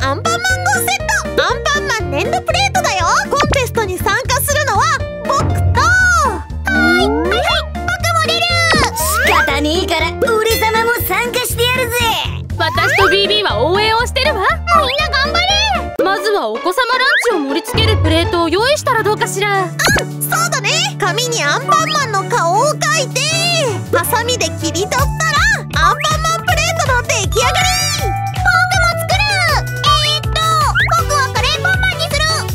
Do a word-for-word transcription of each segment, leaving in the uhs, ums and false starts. でアンパンマン号セット、アンパンマン粘土プレートだよ。コンテストに参加するのは僕と、はいはいはい、僕も出る。仕方ねえから俺様も参加してやるぜ。私と ビービー は応援をしてるわ。みんな頑張れ。まずはお子様ランチを盛り付けるプレートを用意したらどうかしら。うん、そうだね。紙にアンパンマンの顔を描いてハサミで切り取ったらアンパンマンプレートの出来上がり。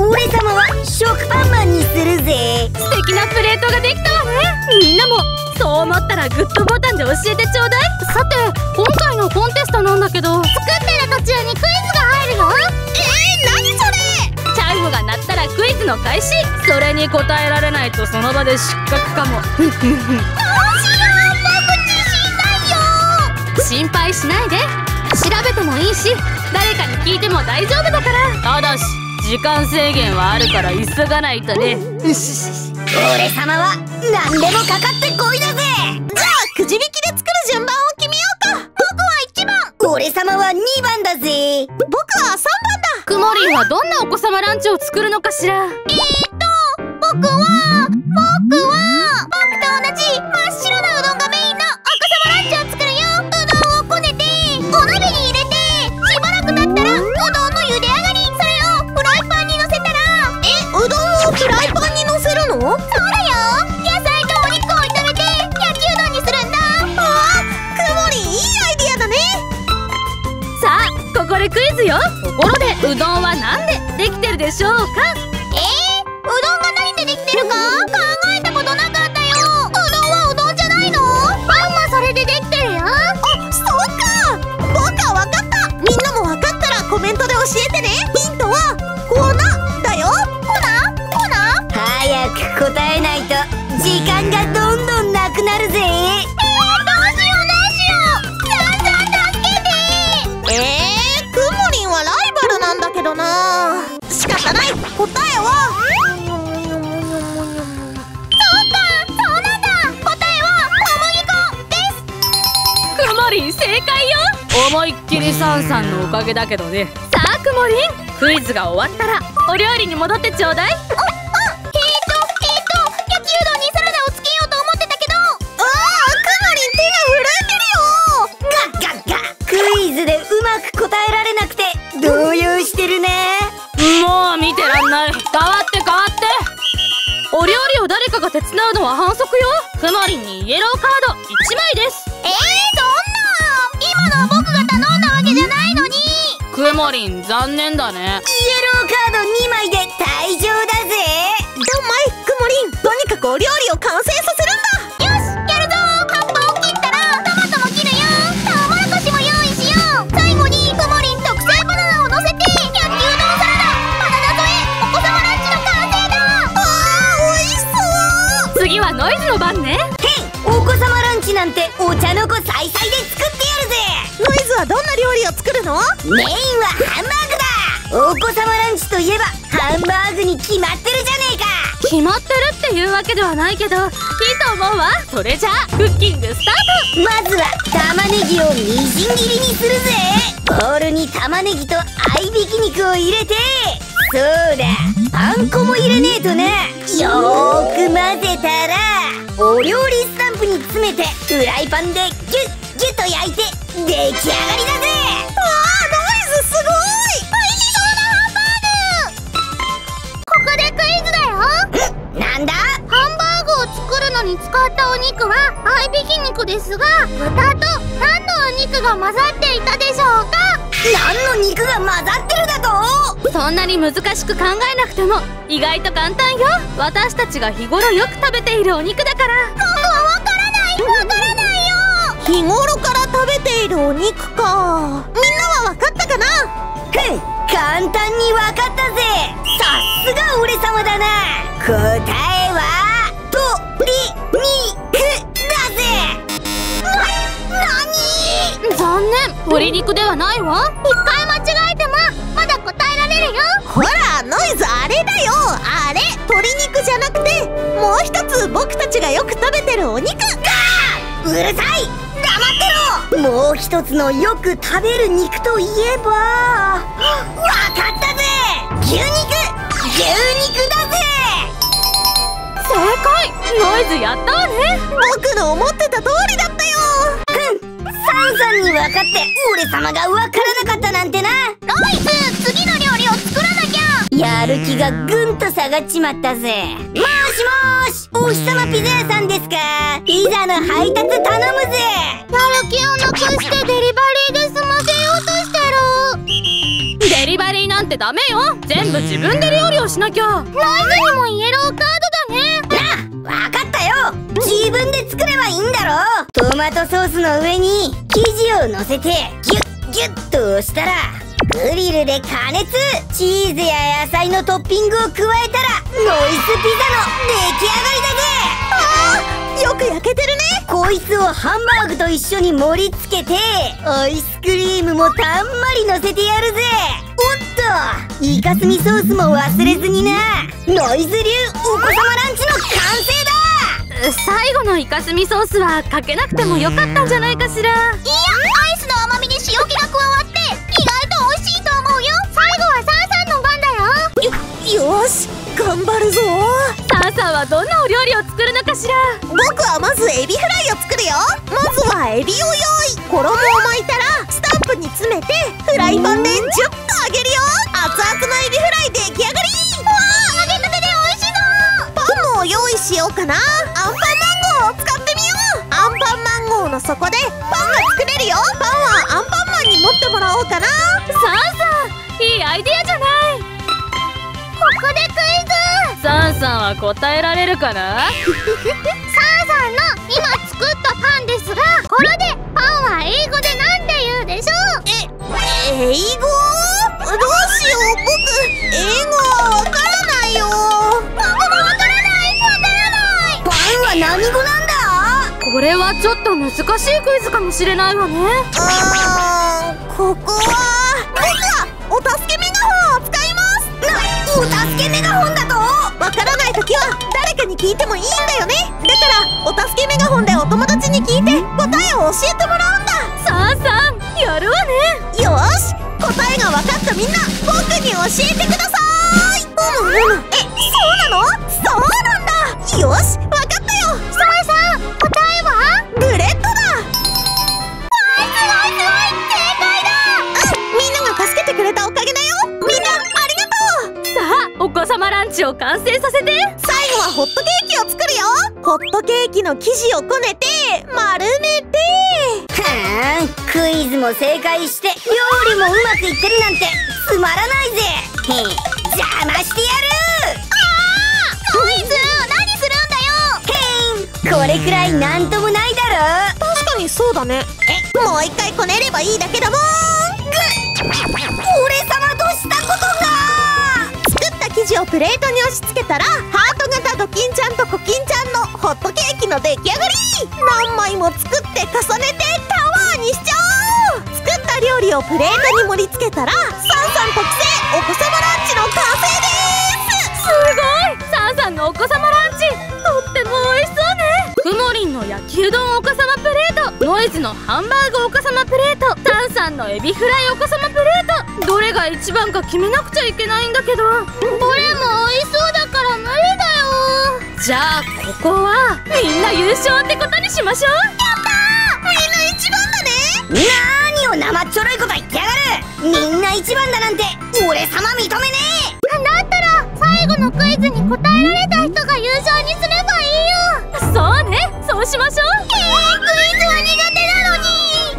俺様は食パンマンにするぜ。素敵なプレートができたわね。みんなもそう思ったらグッドボタンで教えてちょうだい。さて今回のコンテストなんだけど、作ってる途中にクイズが入るの。えー、何それ。チャイムが鳴ったらクイズの開始。それに答えられないとその場で失格かも。どうしよう、僕自信ないよ。心配しないで。調べてもいいし誰かに聞いても大丈夫だから。ただし時間制限はあるから急がないとね。俺様は何でもかかってこいだぜ。じゃあくじ引きで作る順番を決めようか。僕はいちばん、俺様はにばんだぜ。僕はさんばんだ。くもりんはどんなお子様ランチを作るのかしら。えーっと僕は僕は僕と同じ真っ白なうどんがメインのお子様ランチを作るよ。うどんをこねてお鍋に入れて、しばらく経ったらうどんそうだよ。野菜とお肉を炒めて焼きうどんにするんだ。ああ、くもりいいアイディアだね。さあここでクイズよ。ところでうどんは何でできてるでしょうか。えー、うどんが何でできてるか考えたことなかったよ。うどんはうどんじゃないの。パンもそれでできてるよ。あ、そうか。僕は分かった。みんなも分かったらコメントで教えてね。ヒントは粉だよ。答えないと時間がどんどんなくなるぜ。えー、どうしようどうしよう。やだ、助けて。えー、くもりんはライバルなんだけどな。仕方ない。答えはそうか、そうなんだ。答えは小麦粉です。くもりん正解よ。思いっきりサンさんのおかげだけどね。さあくもりん、クイズが終わったらお料理に戻ってちょうだい。手伝うのは反則よ。くもりんにイエローカードいちまいです。えー、そんな今のは僕が頼んだわけじゃないのに。くもりん残念だね。イエローカードにまいで退場だぜ。ドンマイくもりん、とにかくお料理を完成させるんだ。よしやるぞ。葉っぱを切ったらトマトも切るよ。トウモロコシも用意しよう。最後にくもりん特製バナナをのせて焼きうどんサラダ、バナナ添え、お子様ランチの完成だ。あー、おいしそう。次はノイズの番ね。へい、お子様ランチなんてお茶の子さいさいで作ってやるぜ。ノイズはどんな料理を作るの。メインはハンバーグだ。お子様ランチといえばハンバーグに決まってるじゃねえか。決まってるっていうわけではないけどいいと思うわ。それじゃあクッキングスタート。まずは玉ねぎをみじん切りにするぜ。ボウルに玉ねぎと合いびき肉を入れて、そうだ、パン粉も入れねえとね。よーく混ぜたらお料理スタンプに詰めてフライパンでギュッギュッと焼いて出来上がりだぜ。わあ、ノイズすごい。おいしそうなハンバーグ。ここでクイズだよ。なんだ。ハンバーグを作るのに使ったお肉は合いびき肉ですが、豚と何のお肉が混ざっていたでしょうか。何の肉が混ざってるだと。そんなに難しく考えなくても意外と簡単よ。私たちが日頃よく食べているお肉だから。僕はわからない、わからないよ。日頃から食べているお肉か。みんなはわかったかな。ふん、簡単にわかったぜ。さすが俺様だな。答えは鶏肉だぜ。残念、鶏肉ではないわ。一回間違えてもまだ答えられるよ。ほらノイズ、あれだよ、あれ。鶏肉じゃなくてもう一つ僕たちがよく食べてるお肉。あー、うるさい、黙ってろ。ももう一つのよく食べる肉といえば、わかったぜ、牛肉、牛肉だぜ。正解、ノイズやったわね。僕の思ってた通りだったよ。ふん、さんざんに分かって俺様が分からなかったなんてな。ノイズ、次の料理を作らなきゃ。やる気がぐんと下がっちまったぜ。もしもーし、お日様ピザ屋さんですか。ピザの配達頼むぜ。やる気をなくしてデリバリーで済ませようとしてる。デリバリーなんてダメよ、全部自分で料理をしなきゃ。ノイズにもイエローカードなあ、わかったよ。自分で作ればいいんだろ。トマトソースの上に生地をのせてギュッギュッと押したらグリルで加熱、チーズや野菜のトッピングを加えたらノイズピザの出来上がりだぜ。ああ、よく焼けてるね。こいつをハンバーグと一緒に盛り付けてアイスクリームもたんまりのせてやるぜ。おっと、イカスミソースも忘れずにな。ノイズ流お子様ランチの完成だ。最後のイカスミソースはかけなくてもよかったんじゃないかしら。いや、アイスの甘みに塩気が加わって意外と美味しいと思うよ。最後はサーさんの番だよ。よ、よし、頑張るぞ。サーさんはどんなお料理を作るのかしら。僕はまずエビフライを作るよ。まずはエビを用意。衣を巻いたらスタンプに詰めてフライパンでじゅっぷん揚げるよ。熱々のエビフライ出来上がり。用意しようかな。アンパンマンゴーを使ってみよう。アンパンマンゴーの底でパンが作れるよ。パンはアンパンマンに持ってもらおうかな。サンさん、いいアイディアじゃない。ここでクイズ。サンさんは答えられるかな。サンさんの今作ったパンですが、これでパンは英語でなんて言うでしょう。え、英語？どうしよう、僕英語はわからないよ。パンはわからない。パンは何語なんだ。これはちょっと難しいクイズかもしれないわね。あー、ここは僕はお助けメガホンを使います。な、お助けメガホンだと。わからないときは誰かに聞いてもいいんだよね。だからお助けメガホンでお友達に聞いて答えを教えてもらうんだ。さあさあ、やるわね。よし、答えが分かったみんな、僕に教えてください。うむうむ、え、そうなの。そうなんだ。よし、わかったよ。サーさん、答えはブレッドだ。すごいすごいすごい、正解だ。うん、みんなが助けてくれたおかげだよ。みんなありがとう。さあ、お子様ランチを完成させて。最後はホットケーキを作るよ。ホットケーキの生地をこねて丸めて。はーん、クイズも正解して料理もうまくいってるなんてつまらないぜ。へえ、邪魔してやる。あー、ノイズ何するんだよ。これくらいなんともないだろ。確かにそうだね。え、もう一回こねればいいだけだもん。ぐっ、俺様としたことだ。作った生地をプレートに押し付けたらハート型ドキンちゃんとコキンちゃんのホットケーキの出来上がり。何枚も作って重ねてタワーにしちゃおう。作った料理をプレートに盛り付けたらサンさん特製お子様ランチの完成です。すごい、サンさんのお子様ランチとっても美味しそうね。ふもりんの焼きうどんおかさまプレート、ノイズのハンバーグおかさまプレート、サンさんのエビフライおかさまプレート、どれが一番か決めなくちゃいけないんだけど、どれも美味しそうだから無理だよ。じゃあここはみんな優勝ってことにしましょう。やったー、みんな一番だね。なーにを生ちょろいこと言ってやがる。みんな一番だなんて俺様認めねえ。だったら最後のクイズに答えられた人が優勝にすればそうね、そうしましょう。えー、クイズは苦手なのに。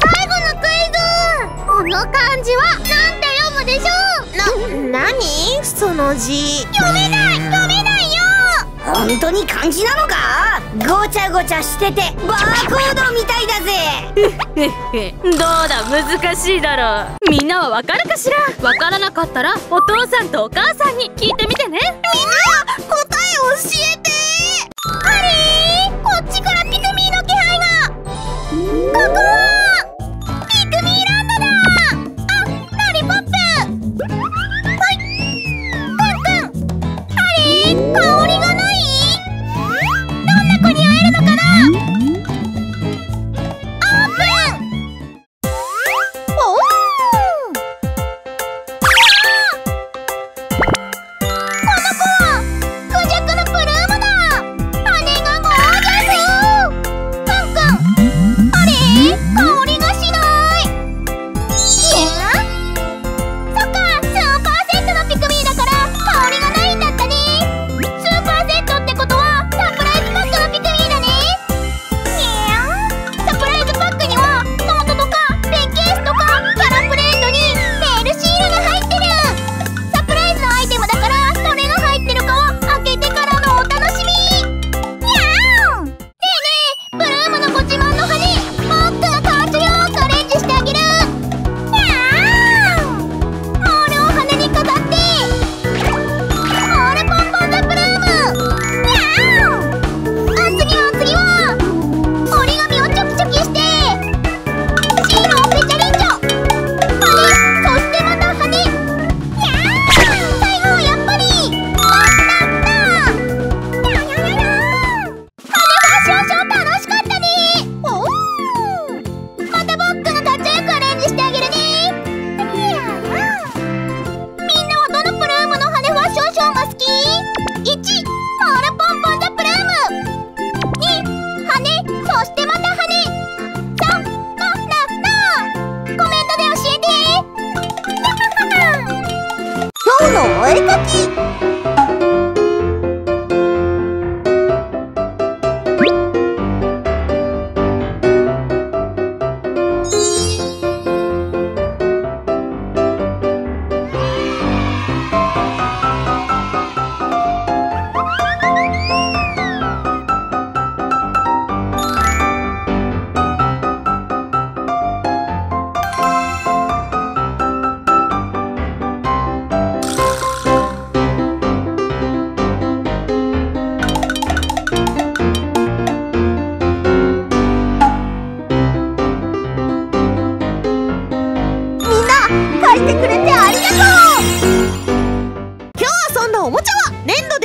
最後のクイズ、この漢字はなんて読むでしょう。な、なにその字。読めない、読めないよ。本当に漢字なのか。ごちゃごちゃしててバーコードみたいだぜ。どうだ、難しいだろう。みんなはわかるかしら。わからなかったらお父さんとお母さんに聞いてみてね。みんな答え教えて。あれー、こっちからピクミーの気配が。ここはピクミーランドだ。あ、ラリポップ。はい、プンプン。あれー、香りがない。どんな子に会えるのかな。あー、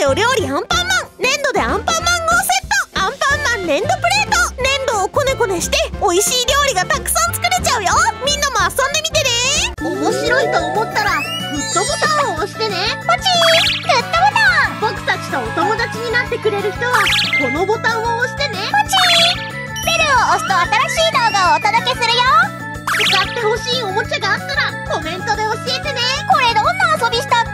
お料理アンパンマン、粘土でアンパンマン号セット、アンパンマン粘土プレート、粘土をこねこねして美味しい料理がたくさん作れちゃうよ。みんなも遊んでみてね。面白いと思ったらグッドボタンを押してね。ポチー、グッドボタン。僕たちとお友達になってくれる人はこのボタンを押してね。ポチー、ベルを押すと新しい動画をお届けするよ。使ってほしいおもちゃがあったらコメントで教えてね。これどんな遊びしたっ